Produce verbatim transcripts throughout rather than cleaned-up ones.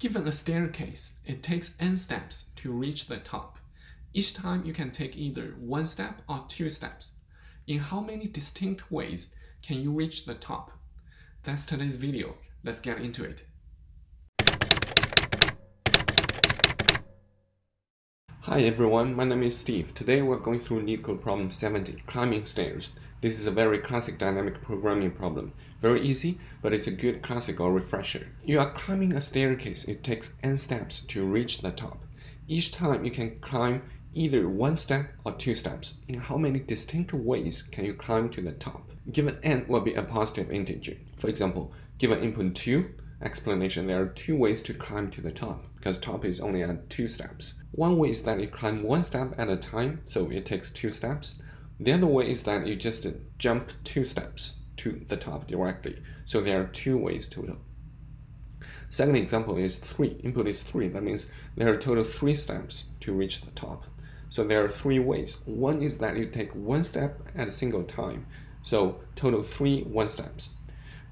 Given a staircase, it takes n steps to reach the top. Each time you can take either one step or two steps. In how many distinct ways can you reach the top? That's today's video. Let's get into it. Hi everyone, my name is Steve. Today we're going through LeetCode problem seventy, Climbing Stairs. This is a very classic dynamic programming problem. Very easy, but it's a good classic or refresher. You are climbing a staircase. It takes n steps to reach the top. Each time you can climb either one step or two steps. In how many distinct ways can you climb to the top? Given n will be a positive integer. For example, given input two, explanation, there are two ways to climb to the top, because top is only at two steps. One way is that you climb one step at a time, so it takes two steps. The other way is that you just jump two steps to the top directly, so there are two ways total. Second example is three, input is three, that means there are total three steps to reach the top. So there are three ways. One is that you take one step at a single time, so total three one steps.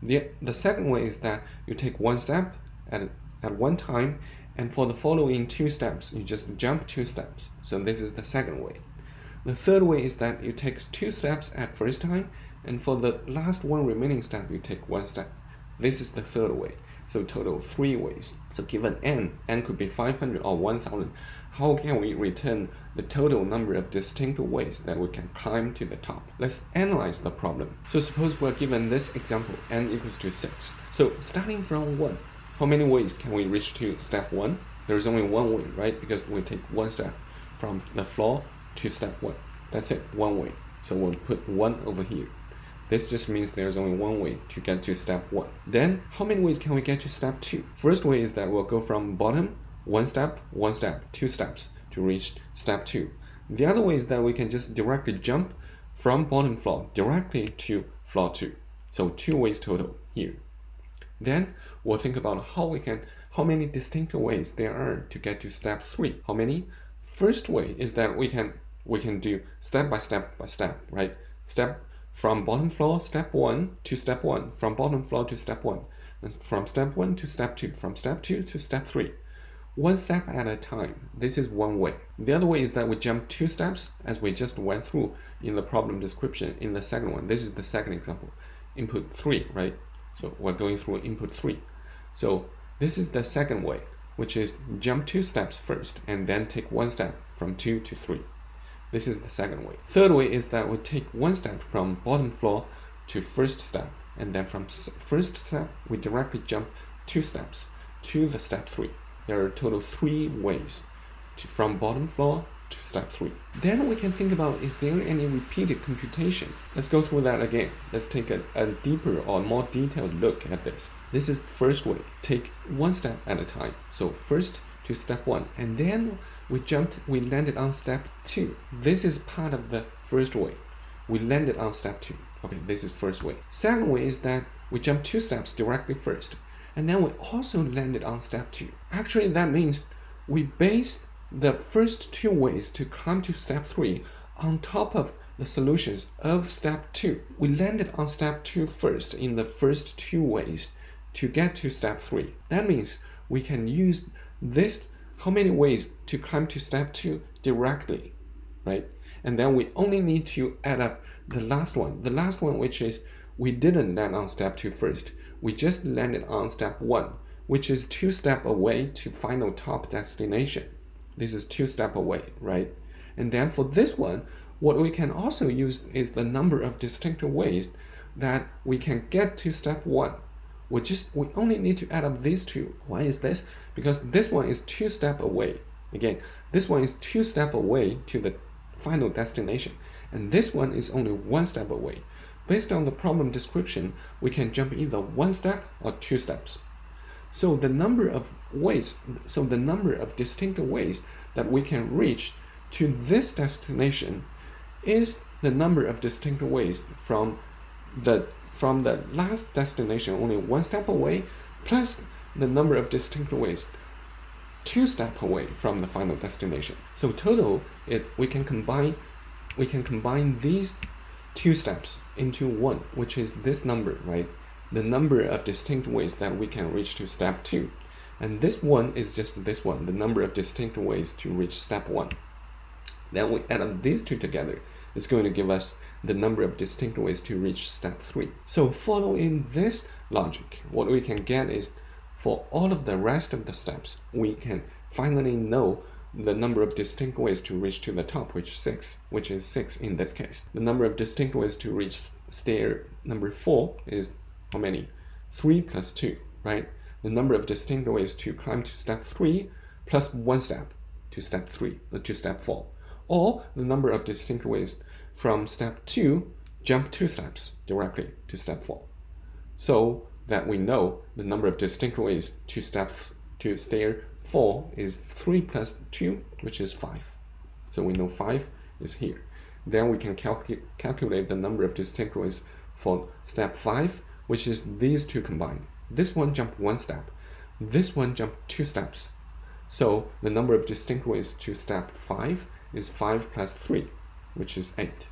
The, the second way is that you take one step at, at one time, and for the following two steps, you just jump two steps. So this is the second way. The third way is that you take two steps at first time, and for the last one remaining step, you take one step. This is the third way. So total three ways. So given n, n could be five hundred or one thousand. How can we return the total number of distinct ways that we can climb to the top? Let's analyze the problem. So suppose we're given this example, n equals to six. So starting from one, how many ways can we reach to step one? There is only one way, right? Because we take one step from the floor to step one. That's it, one way. So we'll put one over here. This just means there's only one way to get to step one. Then, how many ways can we get to step two? First way is that we'll go from bottom, one step, one step, two steps to reach step two. The other way is that we can just directly jump from bottom floor directly to floor two. So two ways total here. Then we'll think about how we can, how many distinct ways there are to get to step three. How many? First way is that we can we can do step by step by step, right? Step from bottom floor, step one to step one, from bottom floor to step one, and from step one to step two, from step two to step three. One step at a time. This is one way. The other way is that we jump two steps as we just went through in the problem description in the second one. This is the second example. Input three, right? So we're going through input three. So this is the second way, which is jump two steps first and then take one step from two to three. This is the second way. Third way is that we take one step from bottom floor to first step, and then from first step we directly jump two steps to the step three. There are total three ways to, from bottom floor to step three. Then we can think about, is there any repeated computation? Let's go through that again. Let's take a, a deeper or more detailed look at this. This is the first way. Take one step at a time. So first to step one, and then we jumped, we landed on step two. This is part of the first way. We landed on step two. Okay, this is first way. Second way is that we jumped two steps directly first, and then we also landed on step two. Actually, that means we based the first two ways to climb to step three on top of the solutions of step two. We landed on step two first in the first two ways to get to step three. That means we can use this, how many ways to climb to step two directly, right? And then we only need to add up the last one, the last one which is we didn't land on step two first, we just landed on step one, which is two step away to final top destination. This is two step away, right? And then for this one, what we can also use is the number of distinct ways that we can get to step one. We just we only need to add up these two. Why is this? Because this one is two step away. Again, this one is two step away to the final destination, and this one is only one step away. Based on the problem description, we can jump either one step or two steps. So the number of ways, so the number of distinct ways that we can reach to this destination is the number of distinct ways from the from the last destination, only one step away, plus the number of distinct ways two step away from the final destination. So total is we can combine we can combine these two steps into one, which is this number, right? The number of distinct ways that we can reach to step two. And this one is just this one, the number of distinct ways to reach step one. Then we add up these two together. It's going to give us the number of distinct ways to reach step three. So following this logic, what we can get is for all of the rest of the steps, we can finally know the number of distinct ways to reach to the top, which is six, which is six in this case. The number of distinct ways to reach stair number four is how many? Three plus two, right? The number of distinct ways to climb to step three plus one step to step three, to step four. Or the number of distinct ways from step two, jump two steps directly to step four. So that we know the number of distinct ways to step to stair four is three plus two, which is five. So we know five is here. Then we can calcu calculate the number of distinct ways for step five, which is these two combined. This one jump one step, this one jump two steps. So the number of distinct ways to step five is five plus three, which is eight.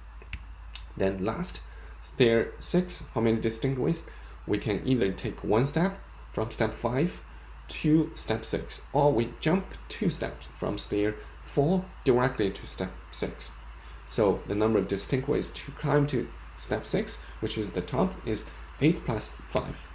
Then last, stair six, how many distinct ways? We can either take one step from step five to step six, or we jump two steps from stair four directly to step six. So the number of distinct ways to climb to step six, which is the top, is eight plus five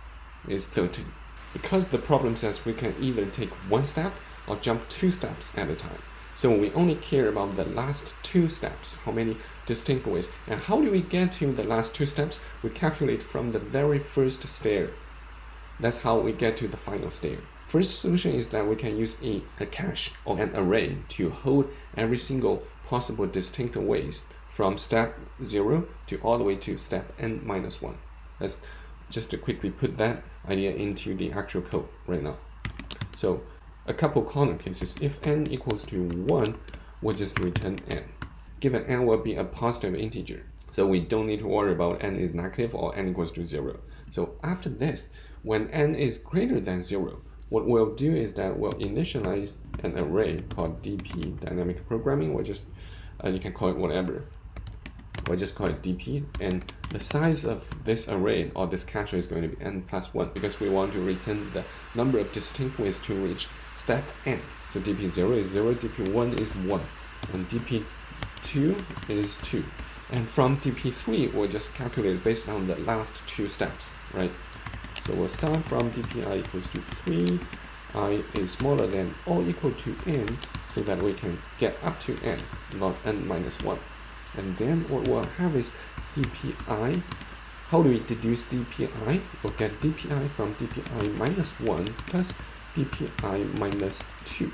is thirteen. Because the problem says we can either take one step or jump two steps at a time, so we only care about the last two steps, how many distinct ways. And how do we get to the last two steps? We calculate from the very first stair. That's how we get to the final stair. First solution is that we can use a, a cache or an array to hold every single possible distinct ways from step zero to all the way to step n minus one. That's just to quickly put that idea into the actual code right now. So a couple corner cases, if n equals to one, we'll just return n. Given n will be a positive integer, so we don't need to worry about n is negative or n equals to zero. So after this, when n is greater than zero, what we'll do is that we'll initialize an array called dp, dynamic programming. We'll just, uh, you can call it whatever. We'll just call it dp, and the size of this array or this cache is going to be n plus one, because we want to return the number of distinct ways to reach step n. So d p zero is zero, d p one is one, and d p two is two. And from d p three, we'll just calculate based on the last two steps, right? So we'll start from dpi equals to three, I is smaller than or equal to n, so that we can get up to n, not n minus one. And then what we'll have is dpi. How do we deduce dpi? We'll get dpi from dpi minus one plus dpi minus two.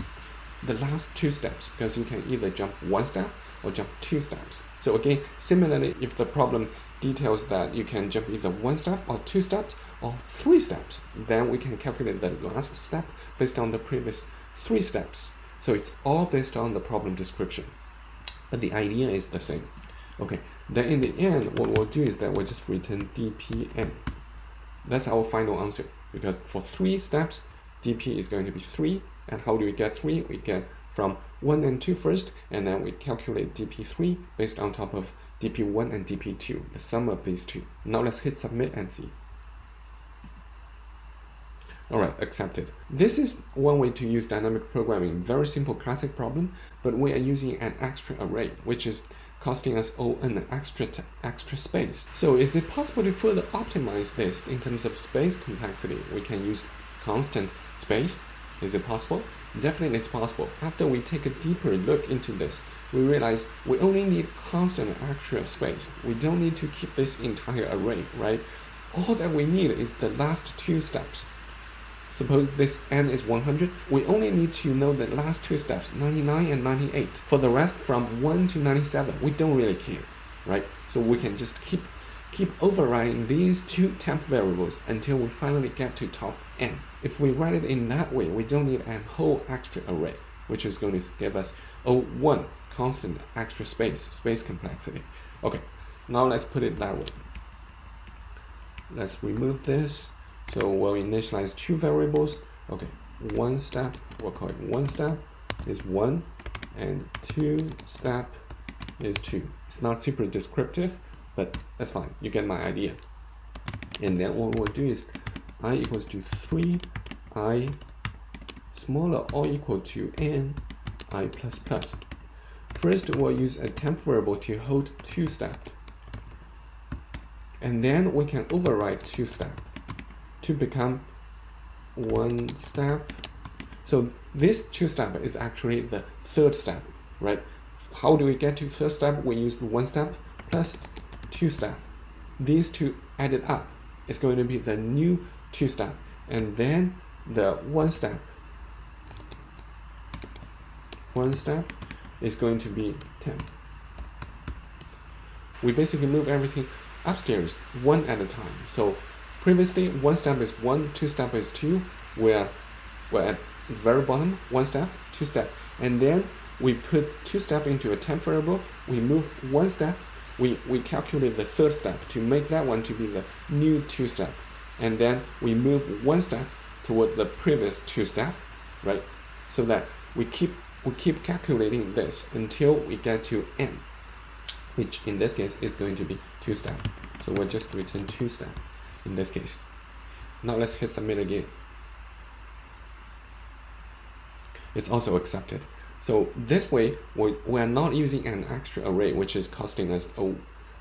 The last two steps, because you can either jump one step or jump two steps. So again, similarly, if the problem details that you can jump either one step or two steps or three steps, then we can calculate the last step based on the previous three steps. So it's all based on the problem description. But the idea is the same. Okay, then in the end, what we'll do is that we'll just return dpn. That's our final answer, because for three steps, dp is going to be three. And how do we get three? We get from one and two first, and then we calculate d p three based on top of d p one and d p two, the sum of these two. Now let's hit submit and see. All right, accepted. This is one way to use dynamic programming. Very simple classic problem, but we are using an extra array, which is costing us O and extra, extra space. So is it possible to further optimize this in terms of space complexity? We can use constant space. Is it possible? Definitely it's possible. After we take a deeper look into this, we realize we only need constant extra space. We don't need to keep this entire array, right? All that we need is the last two steps. Suppose this n is one hundred, we only need to know the last two steps, ninety-nine and ninety-eight. For the rest, from one to ninety-seven, we don't really care, right? So we can just keep, keep overriding these two temp variables until we finally get to top n. If we write it in that way, we don't need a whole extra array, which is going to give us O one, constant extra space, space complexity. Okay, now let's put it that way. Let's remove this. So we'll initialize two variables. Okay, one step, we'll call it one step is one, and two step is two. It's not super descriptive, but that's fine. You get my idea. And then what we'll do is I equals to three, I smaller or equal to n I++. First, we'll use a temp variable to hold two step. And then we can override two step to become one step. So this two step is actually the third step, right? How do we get to third step? We use one step plus two step. These two added up is going to be the new two step, and then the one step. One step is going to be temp. We basically move everything upstairs one at a time. So previously one step is one, two step is two. We're, we're at the very bottom, one step, two step, and then we put two step into a temp variable, we move one step, we, we calculate the third step to make that one to be the new two step. And then we move one step toward the previous two step, right? So that we keep, we keep calculating this until we get to n, which in this case is going to be two step. So we'll just return two step in this case. Now let's hit submit again. It's also accepted. So this way, we, we are not using an extra array, which is costing us O,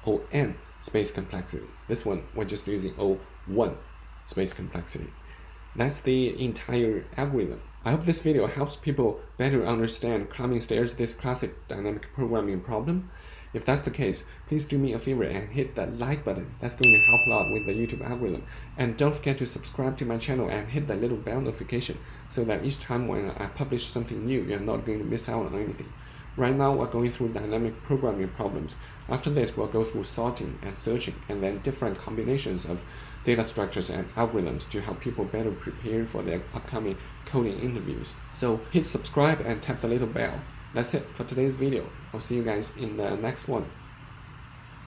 O n space complexity. This one, we're just using O one space complexity. That's the entire algorithm. I hope this video helps people better understand Climbing Stairs, this classic dynamic programming problem. If that's the case, please do me a favor and hit that like button. That's going to help a lot with the YouTube algorithm. And don't forget to subscribe to my channel and hit that little bell notification so that each time when I publish something new, you're not going to miss out on anything. Right now, we're going through dynamic programming problems. After this, we'll go through sorting and searching and then different combinations of data structures and algorithms to help people better prepare for their upcoming coding interviews. So hit subscribe and tap the little bell. That's it for today's video. I'll see you guys in the next one.